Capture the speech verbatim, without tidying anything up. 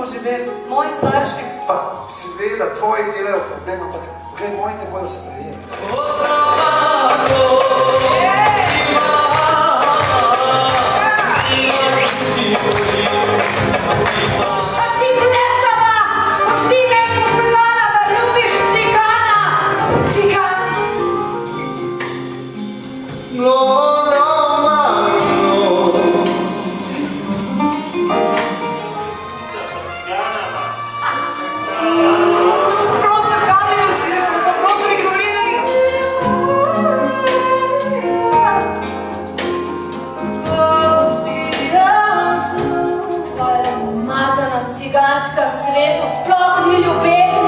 bomo živeli, moji starši. Pa seveda, tvoji delajo problem, ampak gledaj, moji te bojo sprejeli. Ciganska v svetu sploh ni ljubezen.